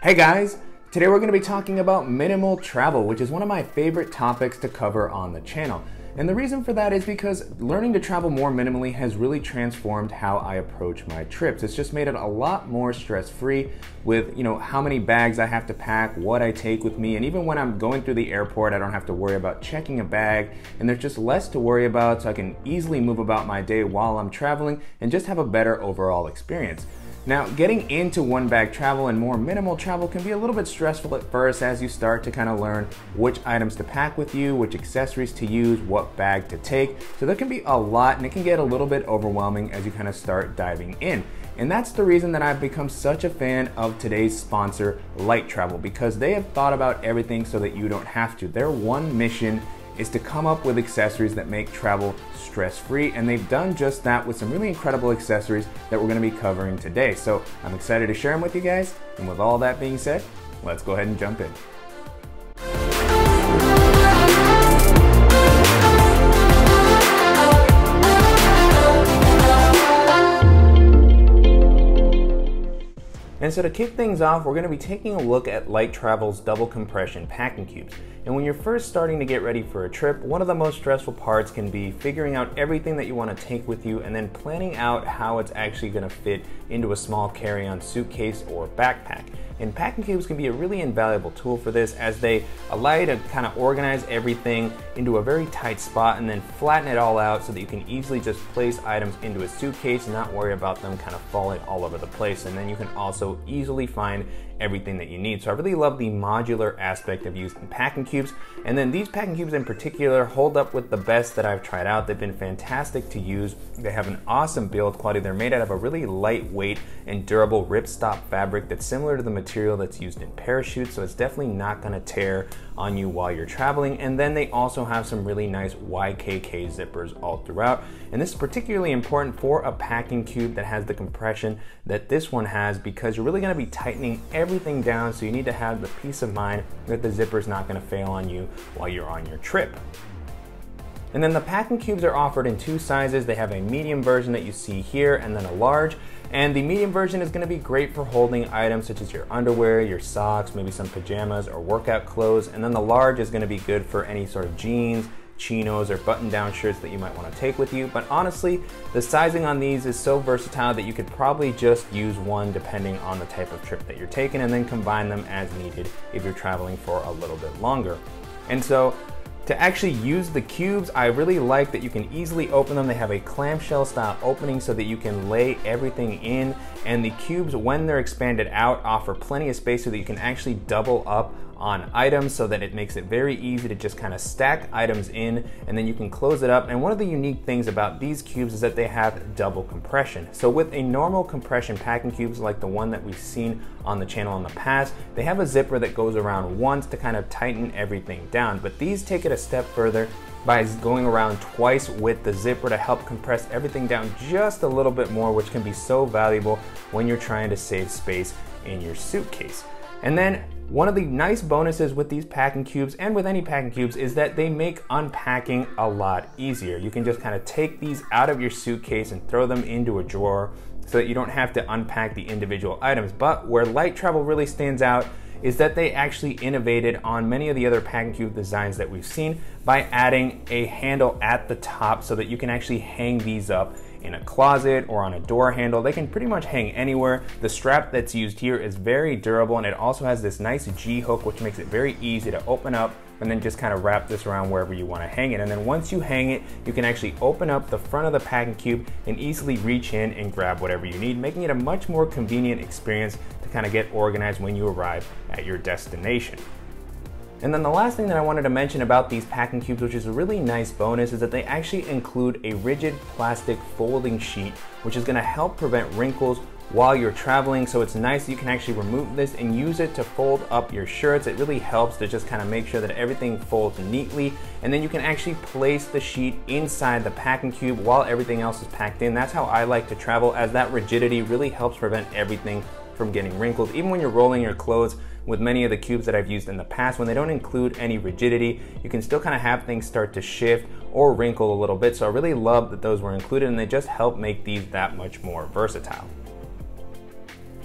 Hey guys, today we're going to be talking about minimal travel, which is one of my favorite topics to cover on the channel. And the reason for that is because learning to travel more minimally has really transformed how I approach my trips. It's just made it a lot more stress-free with, how many bags I have to pack, what I take with me, and even when I'm going through the airport, I don't have to worry about checking a bag, and there's just less to worry about, so I can easily move about my day while I'm traveling and just have a better overall experience. Now, getting into one bag travel and more minimal travel can be a little bit stressful at first as you start to kind of learn which items to pack with you, which accessories to use, what bag to take. So there can be a lot and it can get a little bit overwhelming as you kind of start diving in. And that's the reason that I've become such a fan of today's sponsor, LiteTravel, because they have thought about everything so that you don't have to. Their one mission is to come up with accessories that make travel stress-free, and they've done just that with some really incredible accessories that we're gonna be covering today. So I'm excited to share them with you guys, and with all that being said, let's go ahead and jump in. And so to kick things off, we're going to be taking a look at LiteTravel's double compression packing cubes. And when you're first starting to get ready for a trip, one of the most stressful parts can be figuring out everything that you want to take with you and then planning out how it's actually going to fit into a small carry-on suitcase or backpack. And packing cubes can be a really invaluable tool for this, as they allow you to kind of organize everything into a very tight spot and then flatten it all out so that you can easily just place items into a suitcase and not worry about them kind of falling all over the place. And then you can also easily find everything that you need. So I really love the modular aspect of using packing cubes. And then these packing cubes in particular hold up with the best that I've tried out. They've been fantastic to use. They have an awesome build quality. They're made out of a really lightweight and durable ripstop fabric that's similar to the material that's used in parachutes. So it's definitely not gonna tear on you while you're traveling. And then they also have some really nice YKK zippers all throughout. And this is particularly important for a packing cube that has the compression that this one has, because you're really gonna be tightening everything down, so you need to have the peace of mind that the zipper is not going to fail on you while you're on your trip. And then the packing cubes are offered in two sizes. They have a medium version that you see here and then a large. And the medium version is going to be great for holding items such as your underwear, your socks, maybe some pajamas or workout clothes. And then the large is going to be good for any sort of jeans, chinos or button-down shirts that you might want to take with you. But honestly, the sizing on these is so versatile that you could probably just use one depending on the type of trip that you're taking, and then combine them as needed if you're traveling for a little bit longer. And so to actually use the cubes, I really like that you can easily open them. They have a clamshell style opening so that you can lay everything in, and the cubes, when they're expanded out, offer plenty of space so that you can actually double up on items, so that it makes it very easy to just kind of stack items in, and then you can close it up. And one of the unique things about these cubes is that they have double compression. So with a normal compression packing cubes like the one that we've seen on the channel in the past, they have a zipper that goes around once to kind of tighten everything down. But these take it a step further by going around twice with the zipper to help compress everything down just a little bit more, which can be so valuable when you're trying to save space in your suitcase. And then one of the nice bonuses with these packing cubes, and with any packing cubes, is that they make unpacking a lot easier. You can just kind of take these out of your suitcase and throw them into a drawer so that you don't have to unpack the individual items. But where LiteTravel really stands out is that they actually innovated on many of the other packing cube designs that we've seen by adding a handle at the top so that you can actually hang these up in a closet or on a door handle. They can pretty much hang anywhere. The strap that's used here is very durable, and it also has this nice G-hook, which makes it very easy to open up and then just kind of wrap this around wherever you want to hang it. And then once you hang it, you can actually open up the front of the packing cube and easily reach in and grab whatever you need, making it a much more convenient experience to kind of get organized when you arrive at your destination. And then the last thing that I wanted to mention about these packing cubes, which is a really nice bonus, is that they actually include a rigid plastic folding sheet, which is going to help prevent wrinkles while you're traveling. So it's nice that you can actually remove this and use it to fold up your shirts. It really helps to just kind of make sure that everything folds neatly. And then you can actually place the sheet inside the packing cube while everything else is packed in. That's how I like to travel, as that rigidity really helps prevent everything from getting wrinkled. Even when you're rolling your clothes, with many of the cubes that I've used in the past, when they don't include any rigidity, you can still kind of have things start to shift or wrinkle a little bit. So I really love that those were included, and they just help make these that much more versatile.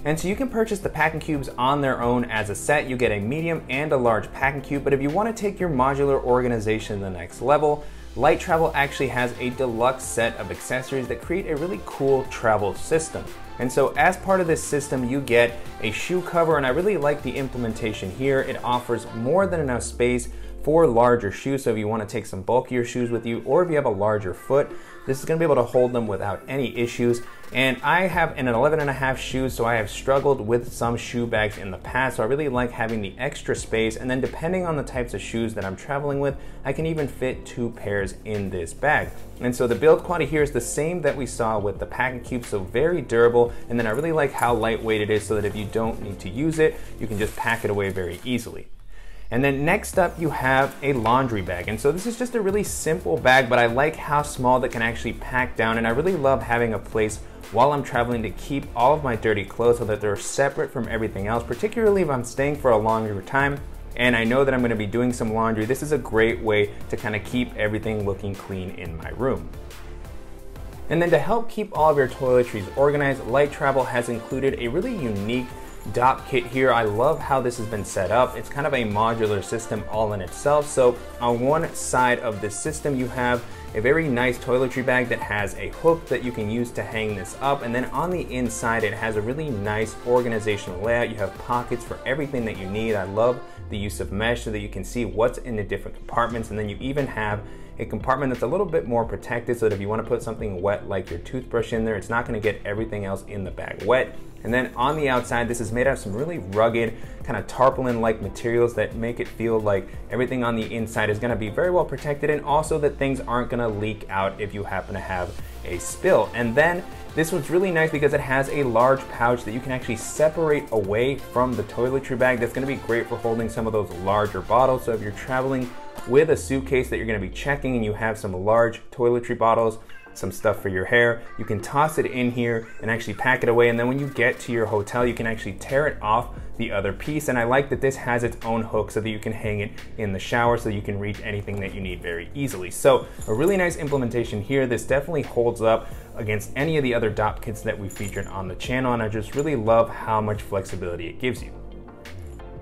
And so you can purchase the packing cubes on their own as a set. You get a medium and a large packing cube, but if you want to take your modular organization to the next level, LiteTravel actually has a deluxe set of accessories that create a really cool travel system. And so as part of this system, you get a shoe cover, and I really like the implementation here. It offers more than enough space for larger shoes, so if you want to take some bulkier shoes with you, or if you have a larger foot, this is going to be able to hold them without any issues. And I have an 11.5 shoe, so I have struggled with some shoe bags in the past, so I really like having the extra space. And then depending on the types of shoes that I'm traveling with, I can even fit 2 pairs in this bag. And so the build quality here is the same that we saw with the packing cube, so very durable. And then I really like how lightweight it is, so that if you don't need to use it, you can just pack it away very easily. And then next up, you have a laundry bag. And so this is just a really simple bag, but I like how small that can actually pack down. And I really love having a place while I'm traveling to keep all of my dirty clothes so that they're separate from everything else, particularly if I'm staying for a longer time and I know that I'm going to be doing some laundry. This is a great way to kind of keep everything looking clean in my room. And then to help keep all of your toiletries organized, LiteTravel has included a really unique DOP kit here. I love how this has been set up. It's kind of a modular system all in itself. So on one side of this system, you have a very nice toiletry bag that has a hook that you can use to hang this up. And then on the inside, it has a really nice organizational layout. You have pockets for everything that you need. I love the use of mesh so that you can see what's in the different compartments. And then you even have a compartment that's a little bit more protected so that if you want to put something wet like your toothbrush in there, it's not going to get everything else in the bag wet. And then on the outside, this is made out of some really rugged kind of tarpaulin-like materials that make it feel like everything on the inside is going to be very well protected, and also that things aren't going to leak out if you happen to have a spill. And then this one's really nice because it has a large pouch that you can actually separate away from the toiletry bag. That's going to be great for holding some of those larger bottles. So if you're traveling with a suitcase that you're going to be checking and you have some large toiletry bottles, some stuff for your hair, you can toss it in here and actually pack it away. And then when you get to your hotel, you can actually tear it off the other piece. And I like that this has its own hook so that you can hang it in the shower so you can reach anything that you need very easily. So a really nice implementation here. This definitely holds up against any of the other DOP kits that we featured on the channel. And I just really love how much flexibility it gives you.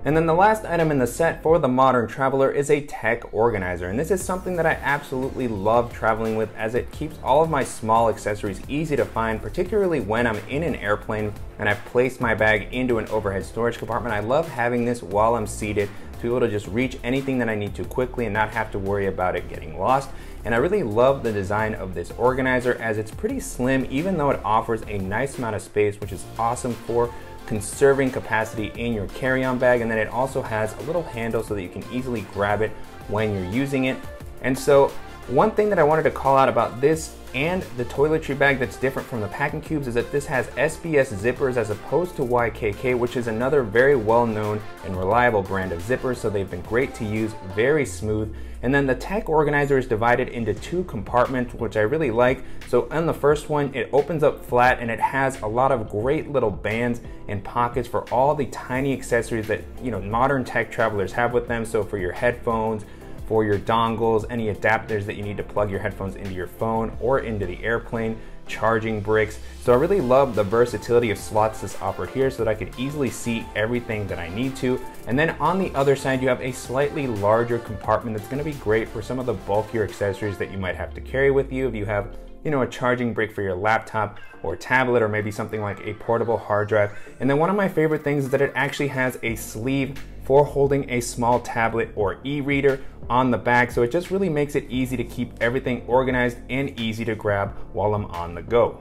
And then the last item in the set for the modern traveler is a tech organizer. And this is something that I absolutely love traveling with, as it keeps all of my small accessories easy to find, particularly when I'm in an airplane and I've placed my bag into an overhead storage compartment. I love having this while I'm seated to be able to just reach anything that I need to quickly and not have to worry about it getting lost. And I really love the design of this organizer, as it's pretty slim, even though it offers a nice amount of space, which is awesome for conserving capacity in your carry-on bag. And then it also has a little handle so that you can easily grab it when you're using it. And so one thing that I wanted to call out about this and the toiletry bag that's different from the packing cubes is that this has SBS zippers as opposed to YKK, which is another very well-known and reliable brand of zippers. So they've been great to use, very smooth. And then the tech organizer is divided into 2 compartments, which I really like. So on the first one, it opens up flat and it has a lot of great little bands and pockets for all the tiny accessories that, you know, modern tech travelers have with them. So for your headphones, for your dongles, any adapters that you need to plug your headphones into your phone or into the airplane, charging bricks. So I really love the versatility of slots that's offered here so that I could easily see everything that I need to. And then on the other side, you have a slightly larger compartment that's going to be great for some of the bulkier accessories that you might have to carry with you. If you have, you know, a charging brick for your laptop or tablet, or maybe something like a portable hard drive. And then one of my favorite things is that it actually has a sleeve for holding a small tablet or e-reader on the back. So it just really makes it easy to keep everything organized and easy to grab while I'm on the go.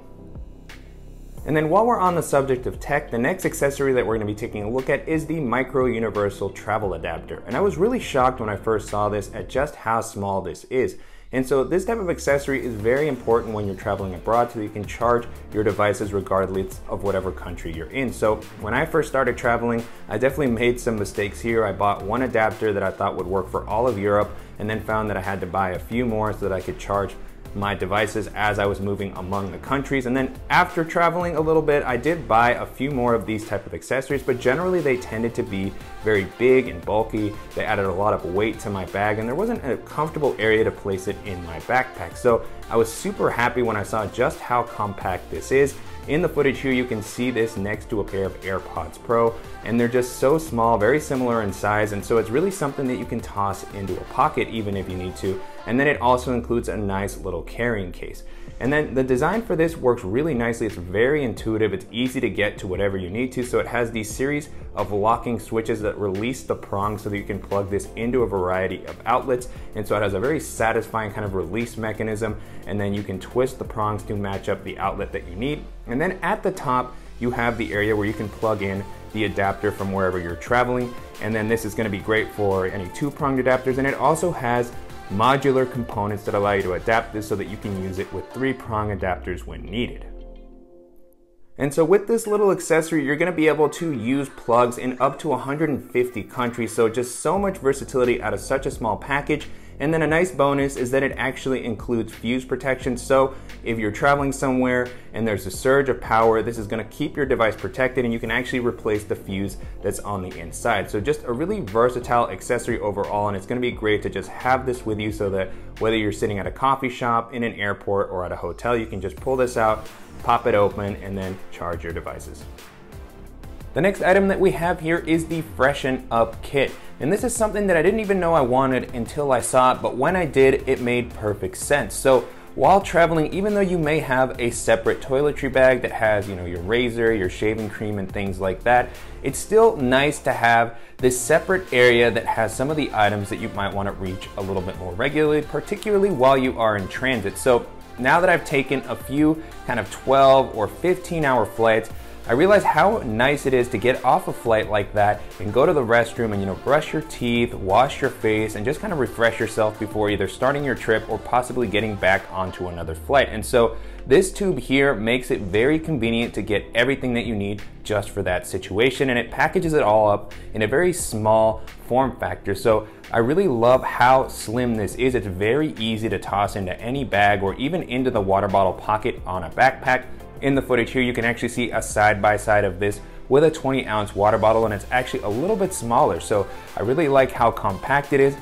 And then while we're on the subject of tech, the next accessory that we're going to be taking a look at is the Micro Universal Travel Adapter. And I was really shocked when I first saw this at just how small this is. And so this type of accessory is very important when you're traveling abroad so that you can charge your devices regardless of whatever country you're in. So when I first started traveling, I definitely made some mistakes here. I bought one adapter that I thought would work for all of Europe and then found that I had to buy a few more so that I could charge my devices as I was moving among the countries. And then after traveling a little bit, I did buy a few more of these type of accessories, but generally they tended to be very big and bulky. They added a lot of weight to my bag and there wasn't a comfortable area to place it in my backpack. So I was super happy when I saw just how compact this is. In the footage here, you can see this next to a pair of AirPods Pro, and they're just so small, very similar in size, and so it's really something that you can toss into a pocket even if you need to. And then it also includes a nice little carrying case. And then the design for this works really nicely. It's very intuitive, it's easy to get to whatever you need to, so it has these series of locking switches that release the prong so that you can plug this into a variety of outlets, and so it has a very satisfying kind of release mechanism, and then you can twist the prongs to match up the outlet that you need. And then at the top, you have the area where you can plug in the adapter from wherever you're traveling, and then this is going to be great for any two-pronged adapters, and it also has modular components that allow you to adapt this so that you can use it with three-prong adapters when needed. And so with this little accessory, you're going to be able to use plugs in up to 150 countries, so just so much versatility out of such a small package. And then a nice bonus is that it actually includes fuse protection, so if you're traveling somewhere and there's a surge of power, this is going to keep your device protected and you can actually replace the fuse that's on the inside. So just a really versatile accessory overall, and it's going to be great to just have this with you so that whether you're sitting at a coffee shop, in an airport, or at a hotel, you can just pull this out, pop it open, and then charge your devices. The next item that we have here is the Freshen Up Kit. And this is something that I didn't even know I wanted until I saw it, but when I did, it made perfect sense. So while traveling, even though you may have a separate toiletry bag that has, your razor, your shaving cream, and things like that, it's still nice to have this separate area that has some of the items that you might want to reach a little bit more regularly, particularly while you are in transit. So now that I've taken a few kind of 12 or 15-hour flights, I realized how nice it is to get off a flight like that and go to the restroom and brush your teeth, wash your face, and just kind of refresh yourself before either starting your trip or possibly getting back onto another flight. And so this tube here makes it very convenient to get everything that you need just for that situation, and it packages it all up in a very small form factor. So I really love how slim this is. It's very easy to toss into any bag or even into the water bottle pocket on a backpack. In the footage here, you can actually see a side-by-side of this with a 20-ounce water bottle, and it's actually a little bit smaller, so I really like how compact it is.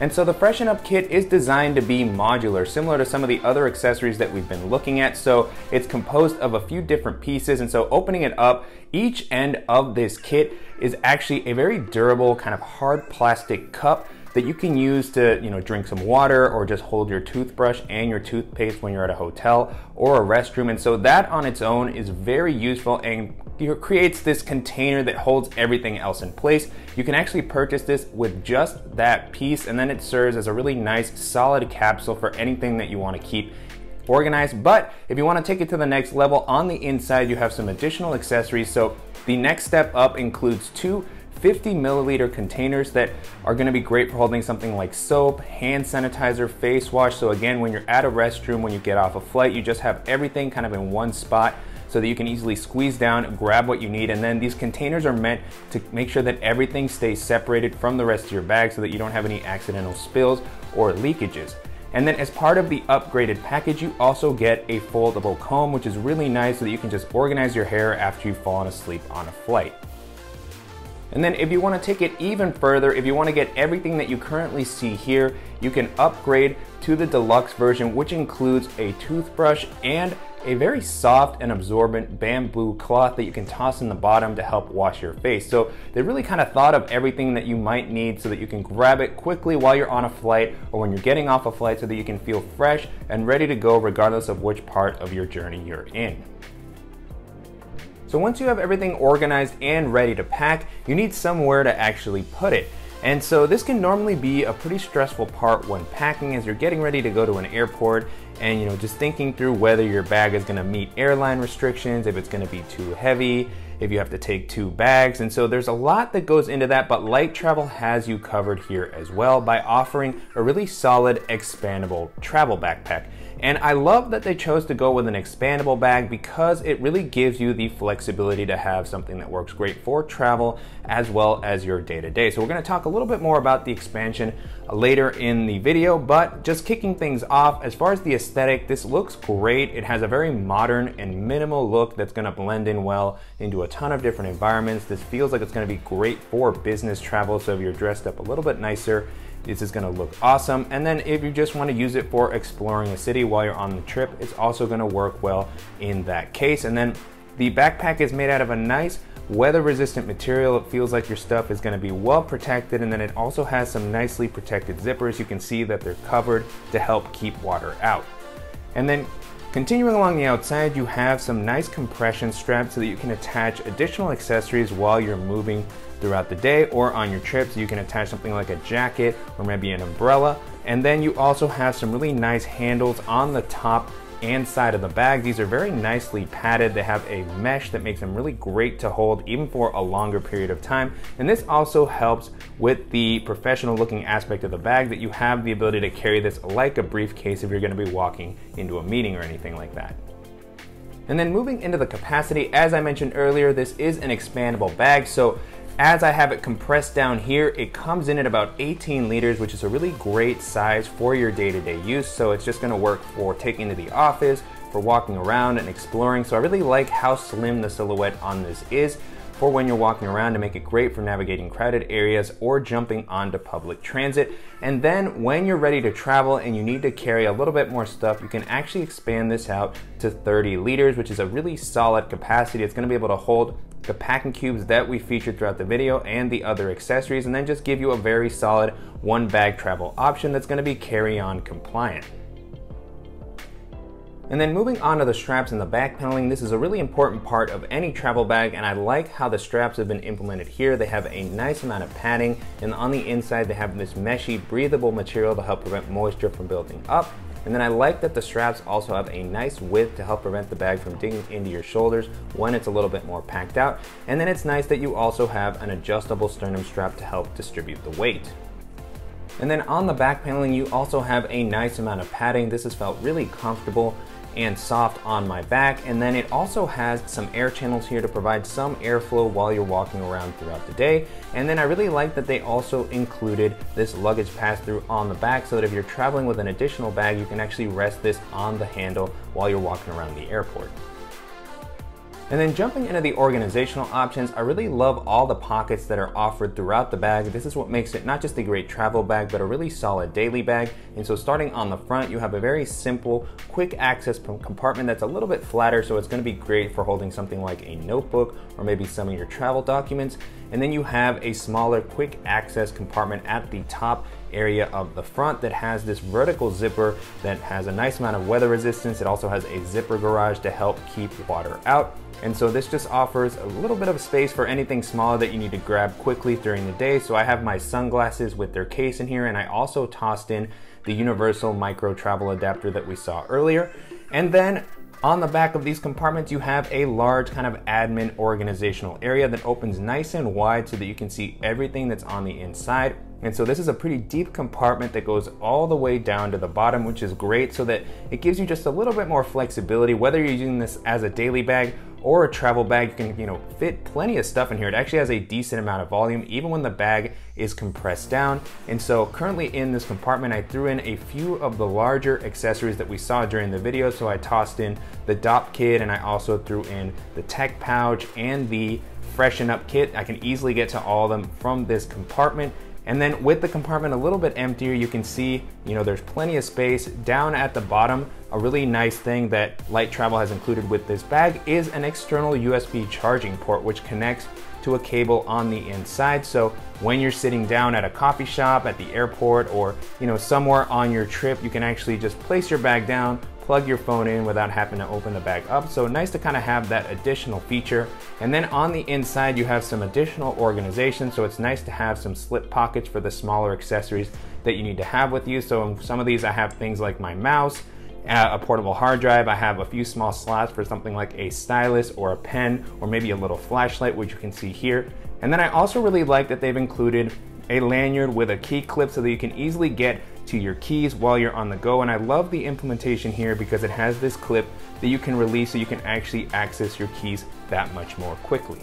And so the Freshen Up Kit is designed to be modular, similar to some of the other accessories that we've been looking at. So it's composed of a few different pieces, and so opening it up, each end of this kit is actually a very durable kind of hard plastic cup that you can use to drink some water or just hold your toothbrush and your toothpaste when you're at a hotel or a restroom. And so that on its own is very useful and creates this container that holds everything else in place. You can actually purchase this with just that piece, and then it serves as a really nice solid capsule for anything that you want to keep organized. But if you want to take it to the next level, on the inside you have some additional accessories. So the next step up includes two 50-milliliter containers that are going to be great for holding something like soap, hand sanitizer, face wash. So again, when you're at a restroom, when you get off a flight, you just have everything kind of in one spot so that you can easily squeeze down, grab what you need. And then these containers are meant to make sure that everything stays separated from the rest of your bag so that you don't have any accidental spills or leakages. And then as part of the upgraded package, you also get a foldable comb, which is really nice so that you can just organize your hair after you've fallen asleep on a flight. And then if you want to take it even further, if you want to get everything that you currently see here, you can upgrade to the deluxe version, which includes a toothbrush and a very soft and absorbent bamboo cloth that you can toss in the bottom to help wash your face. So they really kind of thought of everything that you might need so that you can grab it quickly while you're on a flight or when you're getting off a flight so that you can feel fresh and ready to go regardless of which part of your journey you're in. So once you have everything organized and ready to pack, you need somewhere to actually put it. And so this can normally be a pretty stressful part when packing, as you're getting ready to go to an airport and just thinking through whether your bag is going to meet airline restrictions, if it's going to be too heavy, if you have to take two bags. And so there's a lot that goes into that, but LiteTravel has you covered here as well by offering a really solid expandable travel backpack. And I love that they chose to go with an expandable bag because it really gives you the flexibility to have something that works great for travel as well as your day-to-day. So we're going to talk a little bit more about the expansion later in the video, but just kicking things off, as far as the aesthetic, this looks great. It has a very modern and minimal look that's going to blend in well into a ton of different environments. This feels like it's going to be great for business travel, so if you're dressed up a little bit nicer, This is gonna look awesome. And then if you just wanna use it for exploring a city while you're on the trip, it's also gonna work well in that case. And then the backpack is made out of a nice weather-resistant material. It feels like your stuff is gonna be well protected, and then it also has some nicely protected zippers. You can see that they're covered to help keep water out. And then continuing along the outside, you have some nice compression straps so that you can attach additional accessories while you're moving throughout the day or on your trips. You can attach something like a jacket or maybe an umbrella. And then you also have some really nice handles on the top and side of the bag. These are very nicely padded. They have a mesh that makes them really great to hold even for a longer period of time. And this also helps with the professional looking aspect of the bag, that you have the ability to carry this like a briefcase if you're going to be walking into a meeting or anything like that. And then moving into the capacity, as I mentioned earlier, this is an expandable bag. So as I have it compressed down here, it comes in at about 18 liters, which is a really great size for your day-to-day use. So it's just gonna work for taking to the office, for walking around and exploring. So I really like how slim the silhouette on this is for when you're walking around, to make it great for navigating crowded areas or jumping onto public transit. And then when you're ready to travel and you need to carry a little bit more stuff, you can actually expand this out to 30 liters, which is a really solid capacity. It's gonna be able to hold the packing cubes that we featured throughout the video and the other accessories, and then just give you a very solid one bag travel option that's going to be carry-on compliant. And then moving on to the straps and the back paneling, this is a really important part of any travel bag, and I like how the straps have been implemented here. They have a nice amount of padding, and on the inside they have this meshy, breathable material to help prevent moisture from building up. And then I like that the straps also have a nice width to help prevent the bag from digging into your shoulders when it's a little bit more packed out. And then it's nice that you also have an adjustable sternum strap to help distribute the weight. And then on the back paneling, you also have a nice amount of padding. This has felt really comfortable and soft on my back. And then it also has some air channels here to provide some airflow while you're walking around throughout the day. And then I really like that they also included this luggage pass-through on the back, so that if you're traveling with an additional bag, you can actually rest this on the handle while you're walking around the airport. And then jumping into the organizational options, I really love all the pockets that are offered throughout the bag. This is what makes it not just a great travel bag, but a really solid daily bag. And so starting on the front, you have a very simple, quick access compartment that's a little bit flatter, so it's gonna be great for holding something like a notebook or maybe some of your travel documents. And then you have a smaller, quick access compartment at the top area of the front that has this vertical zipper that has a nice amount of weather resistance. It also has a zipper garage to help keep water out. And so this just offers a little bit of space for anything smaller that you need to grab quickly during the day. So I have my sunglasses with their case in here, and I also tossed in the universal micro travel adapter that we saw earlier. And then on the back of these compartments, you have a large kind of admin organizational area that opens nice and wide so that you can see everything that's on the inside. And so this is a pretty deep compartment that goes all the way down to the bottom, which is great, so that it gives you just a little bit more flexibility. Whether you're using this as a daily bag or a travel bag, you can, fit plenty of stuff in here. It actually has a decent amount of volume, even when the bag is compressed down. And so currently in this compartment, I threw in a few of the larger accessories that we saw during the video. So I tossed in the DOP kit, and I also threw in the tech pouch and the freshen up kit. I can easily get to all of them from this compartment. And then with the compartment a little bit emptier, you can see, there's plenty of space down at the bottom. A really nice thing that LiteTravel has included with this bag is an external USB charging port, which connects to a cable on the inside. So when you're sitting down at a coffee shop, at the airport, or somewhere on your trip, you can actually just place your bag down, plug your phone in without having to open the bag up. So nice to kind of have that additional feature. And then on the inside, you have some additional organization. So it's nice to have some slip pockets for the smaller accessories that you need to have with you. So in some of these, I have things like my mouse, a portable hard drive. I have a few small slots for something like a stylus or a pen, or maybe a little flashlight, which you can see here. And then I also really like that they've included a lanyard with a key clip so that you can easily get to your keys while you're on the go. And I love the implementation here because it has this clip that you can release so you can actually access your keys that much more quickly.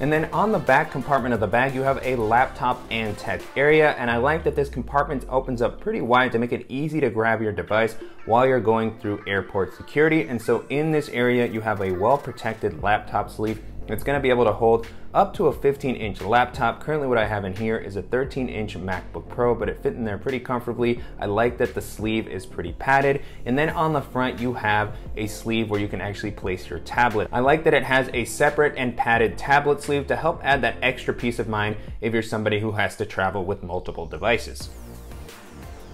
And then on the back compartment of the bag, you have a laptop and tech area. And I like that this compartment opens up pretty wide to make it easy to grab your device while you're going through airport security. And so in this area, you have a well-protected laptop sleeve It's going to be able to hold up to a 15-inch laptop. Currently what I have in here is a 13-inch MacBook Pro, but it fit in there pretty comfortably. I like that the sleeve is pretty padded. And then on the front, you have a sleeve where you can actually place your tablet. I like that it has a separate and padded tablet sleeve to help add that extra peace of mind if you're somebody who has to travel with multiple devices.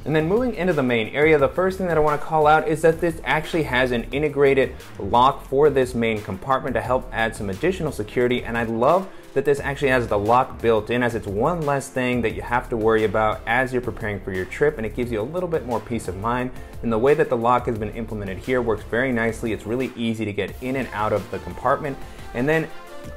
And then moving into the main area, the first thing that I want to call out is that this actually has an integrated lock for this main compartment to help add some additional security. And I love that this actually has the lock built in, as it's one less thing that you have to worry about as you're preparing for your trip, and it gives you a little bit more peace of mind. And the way that the lock has been implemented here works very nicely. It's really easy to get in and out of the compartment. And then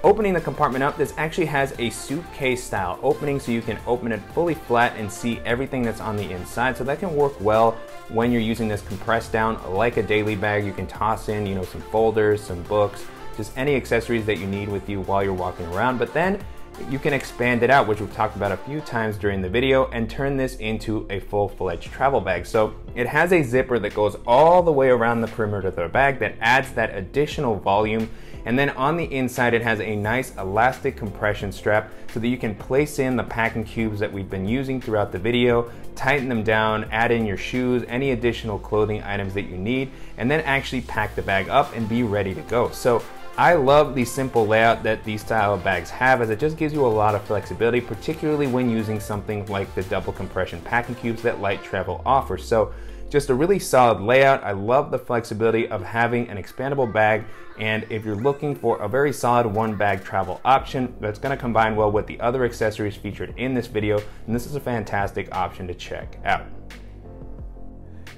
opening the compartment up, this actually has a suitcase style opening, so you can open it fully flat and see everything that's on the inside. So that can work well when you're using this compressed down like a daily bag. You can toss in, some folders, some books, just any accessories that you need with you while you're walking around. But then you can expand it out, which we've talked about a few times during the video, and turn this into a full-fledged travel bag. So it has a zipper that goes all the way around the perimeter of the bag that adds that additional volume. And then on the inside, it has a nice elastic compression strap so that you can place in the packing cubes that we've been using throughout the video, tighten them down, add in your shoes, any additional clothing items that you need, and then actually pack the bag up and be ready to go. So I love the simple layout that these style of bags have, as it just gives you a lot of flexibility, particularly when using something like the double compression packing cubes that LiteTravel offers. So just a really solid layout. I love the flexibility of having an expandable bag. And if you're looking for a very solid one bag travel option that's going to combine well with the other accessories featured in this video, then this is a fantastic option to check out.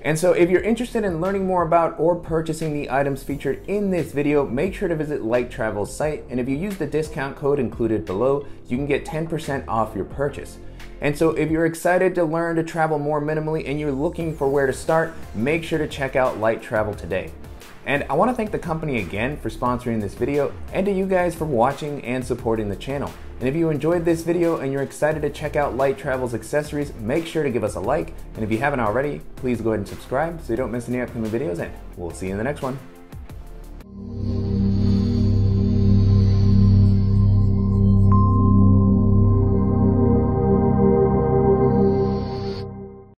And so if you're interested in learning more about or purchasing the items featured in this video, make sure to visit LiteTravel's site. And if you use the discount code included below, you can get 10% off your purchase. And so if you're excited to learn to travel more minimally and you're looking for where to start, make sure to check out LiteTravel today. And I want to thank the company again for sponsoring this video, and to you guys for watching and supporting the channel. And if you enjoyed this video and you're excited to check out LiteTravel's accessories, make sure to give us a like. And if you haven't already, please go ahead and subscribe so you don't miss any upcoming videos, and we'll see you in the next one.